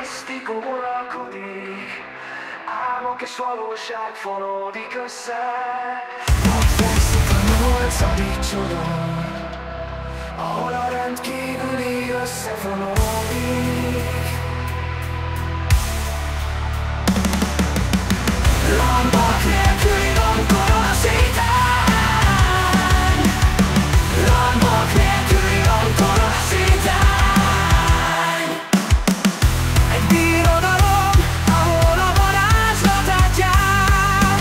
misztika uralkodik, álmok és valóság fonódik össze. Megfekszik a 8. csoda, ahol a rendkívüli összefonódik. Lámpák nélküli napkor az éten, lámpák nélküli napkor az éten. Egy birodalom, ahol a varázslat átjár,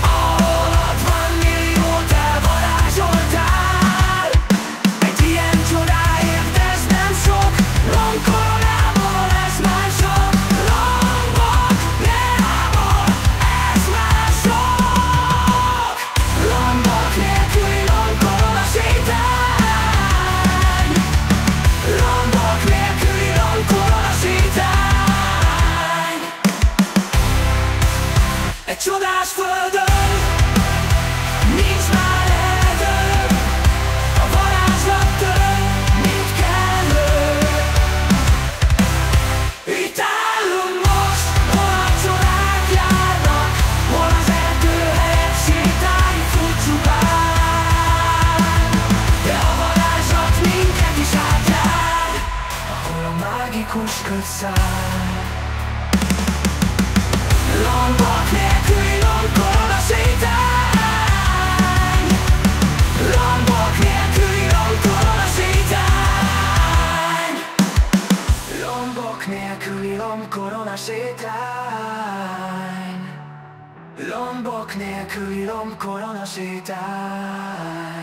ahol 60 milliót elvarázsoltál. Egy ilyen csodáért ez nem sok, langkoronával ez már sok, langbak nélával ez már sok. Langbak nélküli langkoron a sétány, langbak nélküli langkoron a sétány. Egy csodás földön langbak nélküli langkoron a sétány, langbak nélküli langkoron a sétány, langbak nélküli langkoron a sétány, langbak nélküli langkoron a sétány.